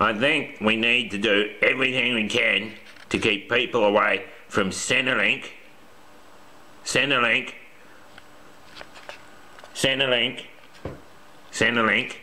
I think we need to do everything we can to keep people away from Centrelink.